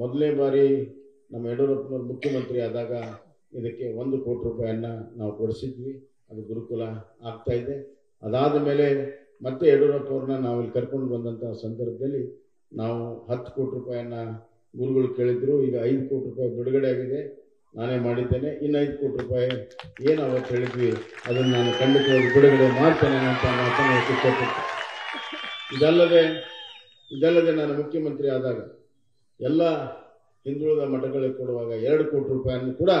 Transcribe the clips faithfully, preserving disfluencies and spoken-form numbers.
ಮೊದಲೇ ಬಾರಿ ನಮ್ಮ ಯಡಿಯೂರಪ್ಪನವರು ಮುಖ್ಯಮಂತ್ರಿ ಆದಾಗ ಇದಕ್ಕೆ ಒಂದು ಕೋಟಿ ರೂಪಾಯಿಯನ್ನು ನಾವು ಕೊಡಿಸಿದ್ವಿ. ಅದು ಗುರುಕುಲ ಆಗ್ತಾ ಇದೆ. ಅದಾದ ಮೇಲೆ ಮತ್ತೆ ಯಡಿಯೂರಪ್ಪನವರನ್ನ ನಾವು ಇಲ್ಲಿ ಕರ್ಕೊಂಡು ಬಂದಂತಹ ಸಂದರ್ಭದಲ್ಲಿ ನಾವು ಹತ್ತು ಕೋಟಿ ರೂಪಾಯಿಯನ್ನು ಗುರುಗಳು ಕೇಳಿದ್ರು. ಈಗ ಐದು ಕೋಟಿ ರೂಪಾಯಿ ಬಿಡುಗಡೆ ಆಗಿದೆ, ನಾನೇ ಮಾಡಿದ್ದೇನೆ. ಇನ್ನು ಐದು ಕೋಟಿ ರೂಪಾಯಿ ಏನು ಅವತ್ತು ಹೇಳಿದ್ವಿ ಅದನ್ನು ನಾನು ಖಂಡಿತವಾಗಿ ಬಿಡುಗಡೆ ಮಾಡ್ತೇನೆ ಅಂತ ಮಾತನ್ನು ಇಷ್ಟಪಡ್ತೀನಿ. ಇದಲ್ಲದೆ ಇದಲ್ಲದೆ ನಾನು ಮುಖ್ಯಮಂತ್ರಿ ಆದಾಗ ಎಲ್ಲ ಹಿಂದುಳಿದ ಮಠಗಳಿಗೆ ಕೊಡುವಾಗ ಎರಡು ಕೋಟಿ ರೂಪಾಯಿಯನ್ನು ಕೂಡ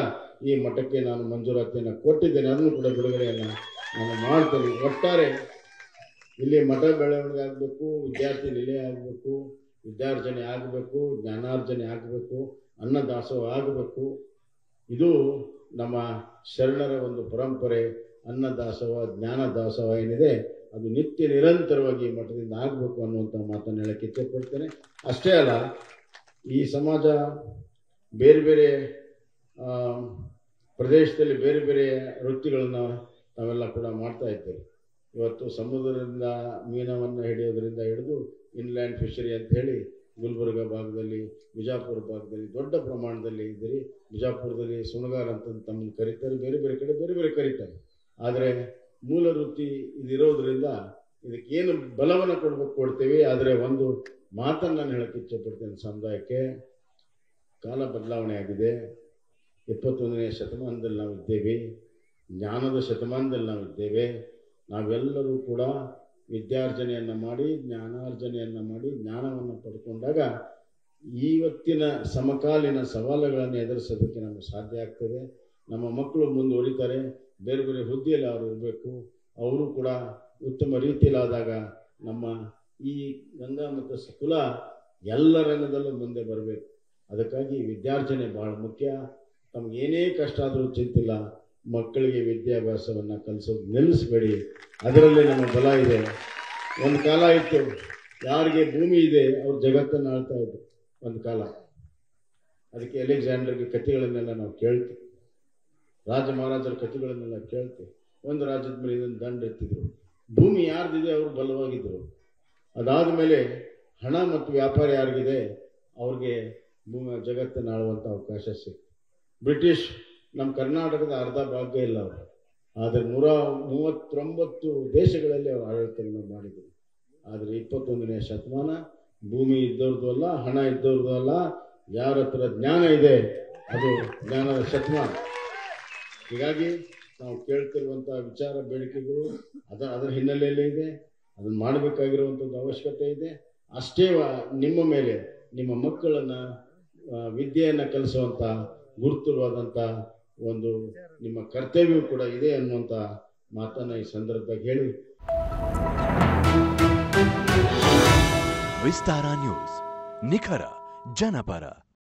ಈ ಮಠಕ್ಕೆ ನಾನು ಮಂಜೂರಾತಿಯನ್ನು ಕೊಟ್ಟಿದ್ದೇನೆ. ಅದನ್ನು ಕೂಡ ಬಿಡುಗಡೆಯನ್ನು ನಾನು ಮಾಡ್ತೇನೆ. ಒಟ್ಟಾರೆ ಇಲ್ಲಿ ಮಠ ಬೆಳವಣಿಗೆ ಆಗಬೇಕು, ವಿದ್ಯಾರ್ಥಿ ನಿಲಯ ಆಗಬೇಕು, ವಿದ್ಯಾರ್ಜನೆ ಆಗಬೇಕು, ಜ್ಞಾನಾರ್ಜನೆ ಆಗಬೇಕು, ಅನ್ನದಾಸೋಹ ಆಗಬೇಕು. ಇದು ನಮ್ಮ ಶರಣರ ಒಂದು ಪರಂಪರೆ. ಅನ್ನದಾಸೋಹ, ಜ್ಞಾನದಾಸೋಹ ಏನಿದೆ ಅದು ನಿತ್ಯ ನಿರಂತರವಾಗಿ ಮಠದಿಂದ ಆಗಬೇಕು ಅನ್ನುವಂಥ ಮಾತನ್ನು ಹೇಳಕ್ಕೆ ಇಚ್ಛೆಪಡ್ತೇನೆ. ಅಷ್ಟೇ ಅಲ್ಲ, ಈ ಸಮಾಜ ಬೇರೆ ಬೇರೆ ಪ್ರದೇಶದಲ್ಲಿ ಬೇರೆ ಬೇರೆ ವೃತ್ತಿಗಳನ್ನು ನಾವೆಲ್ಲ ಕೂಡ ಮಾಡ್ತಾ ಇದ್ದೇವೆ. ಇವತ್ತು ಸಮುದ್ರದಿಂದ ಮೀನವನ್ನು ಹಿಡಿಯೋದರಿಂದ ಹಿಡಿದು ಇನ್ಲ್ಯಾಂಡ್ ಫಿಶರಿ ಅಂತ ಹೇಳಿ ಗುಲ್ಬರ್ಗ ಭಾಗದಲ್ಲಿ, ಬಿಜಾಪುರ ಭಾಗದಲ್ಲಿ ದೊಡ್ಡ ಪ್ರಮಾಣದಲ್ಲಿ ಇದ್ದೀರಿ. ಬಿಜಾಪುರದಲ್ಲಿ ಸುಣಗಾರ ಅಂತ ತಮ್ಮನ್ನು ಕರೀತಾರೆ, ಬೇರೆ ಬೇರೆ ಕಡೆ ಬೇರೆ ಬೇರೆ ಕರೀತಾರೆ. ಆದರೆ ಮೂಲ ವೃತ್ತಿ ಇದಿರೋದ್ರಿಂದ ಇದಕ್ಕೇನು ಬಲವನ್ನು ಕೊಡ್ಬೇಕು ಕೊಡ್ತೀವಿ. ಆದರೆ ಒಂದು ಮಾತನ್ನು ನಾನು ಹೇಳಕ್ಕೆ ಇಚ್ಛೆಪಡ್ತೇನೆ, ಸಮುದಾಯಕ್ಕೆ ಕಾಲ ಬದಲಾವಣೆ ಆಗಿದೆ. ಇಪ್ಪತ್ತೊಂದನೇ ಶತಮಾನದಲ್ಲಿ ನಾವಿದ್ದೇವೆ, ಜ್ಞಾನದ ಶತಮಾನದಲ್ಲಿ ನಾವಿದ್ದೇವೆ. ನಾವೆಲ್ಲರೂ ಕೂಡ ವಿದ್ಯಾರ್ಜನೆಯನ್ನು ಮಾಡಿ, ಜ್ಞಾನಾರ್ಜನೆಯನ್ನು ಮಾಡಿ, ಜ್ಞಾನವನ್ನು ಪಡ್ಕೊಂಡಾಗ ಇವತ್ತಿನ ಸಮಕಾಲೀನ ಸವಾಲುಗಳನ್ನು ಎದುರಿಸೋದಕ್ಕೆ ನಮಗೆ ಸಾಧ್ಯ ಆಗ್ತದೆ. ನಮ್ಮ ಮಕ್ಕಳು ಮುಂದುವರಿತಾರೆ, ಬೇರೆ ಬೇರೆ ಹುದ್ದೆಯಲ್ಲಿ ಅವರು ಇರಬೇಕು. ಅವರು ಕೂಡ ಉತ್ತಮ ರೀತಿಯಲ್ಲಾದಾಗ ನಮ್ಮ ಈ ಗಂಗಾ ಮತ್ತು ಕುಲ ಎಲ್ಲ ರಂಗದಲ್ಲೂ ಮುಂದೆ ಬರಬೇಕು. ಅದಕ್ಕಾಗಿ ವಿದ್ಯಾರ್ಜನೆ ಭಾಳ ಮುಖ್ಯ. ತಮಗೇನೇ ಕಷ್ಟ ಆದರೂ ಚಿಂತಿಲ್ಲ, ಮಕ್ಕಳಿಗೆ ವಿದ್ಯಾಭ್ಯಾಸವನ್ನು ಕಲಿಸೋದು ನಿಲ್ಲಿಸಬೇಡಿ. ಅದರಲ್ಲಿ ನಮ್ಮ ಬಲ ಇದೆ. ಒಂದು ಕಾಲ ಇತ್ತು, ಯಾರಿಗೆ ಭೂಮಿ ಇದೆ ಅವ್ರು ಜಗತ್ತನ್ನು ಆಳ್ತಾ ಇದ್ರು ಒಂದು ಕಾಲ. ಅದಕ್ಕೆ ಅಲೆಕ್ಸಾಂಡರ್ಗೆ ಕಥೆಗಳನ್ನೆಲ್ಲ ನಾವು ಕೇಳ್ತೀವಿ, ರಾಜ ಮಹಾರಾಜರ ಕಥೆಗಳನ್ನೆಲ್ಲ ಕೇಳ್ತೀವಿ. ಒಂದು ರಾಜ್ಯದ ಮೇಲೆ ಇದನ್ನು ದಂಡ ಎತ್ತಿದ್ರು, ಭೂಮಿ ಯಾರ್ದಿದೆ ಅವರು ಬಲವಾಗಿದ್ದರು. ಅದಾದ ಮೇಲೆ ಹಣ ಮತ್ತು ವ್ಯಾಪಾರ ಯಾರಿಗಿದೆ ಅವ್ರಿಗೆ ಭೂಮಿ ಜಗತ್ತನ್ನು ಆಳುವಂಥ ಅವಕಾಶ ಸಿಕ್ತು. ಬ್ರಿಟಿಷ್ ನಮ್ಮ ಕರ್ನಾಟಕದ ಅರ್ಧ ಭಾಗ್ಯ ಇಲ್ಲ ಅವರು, ಆದರೆ ನೂರ ಮೂವತ್ತೊಂಬತ್ತು ದೇಶಗಳಲ್ಲಿ ಅವರು ಆಡಳಿತವನ್ನು ಮಾಡಿದರು. ಆದರೆ ಇಪ್ಪತ್ತೊಂದನೇ ಶತಮಾನ ಭೂಮಿ ಇದ್ದವ್ರದ್ದು ಅಲ್ಲ, ಹಣ ಇದ್ದವ್ರದ್ದು ಅಲ್ಲ, ಯಾರ ಹತ್ರ ಜ್ಞಾನ ಇದೆ ಅದು ಜ್ಞಾನದ ಶತಮಾನ. ಹೀಗಾಗಿ ನಾವು ಕೇಳ್ತಿರುವಂಥ ವಿಚಾರ ಬೇಡಿಕೆಗಳು ಅದರ ಅದರ ಹಿನ್ನೆಲೆಯಲ್ಲೇ ಇದೆ. ಅದನ್ನು ಮಾಡಬೇಕಾಗಿರುವಂಥದ್ದು ಅವಶ್ಯಕತೆ ಇದೆ. ಅಷ್ಟೇ ನಿಮ್ಮ ಮೇಲೆ ನಿಮ್ಮ ಮಕ್ಕಳನ್ನು ವಿದ್ಯೆಯನ್ನು ಕಲಿಸುವಂಥ ಗುರುತುವಾದಂಥ ಒಂದು ನಿಮ್ಮ ಕರ್ತವ್ಯವೂ ಕೂಡ ಇದೆ ಅನ್ನುವಂಥ ಮಾತನ್ನು ಈ ಸಂದರ್ಭದಲ್ಲಿ ಹೇಳಿ. ವಿಸ್ತಾರ ನ್ಯೂಸ್, ನಿಖರ ಜನಪರ.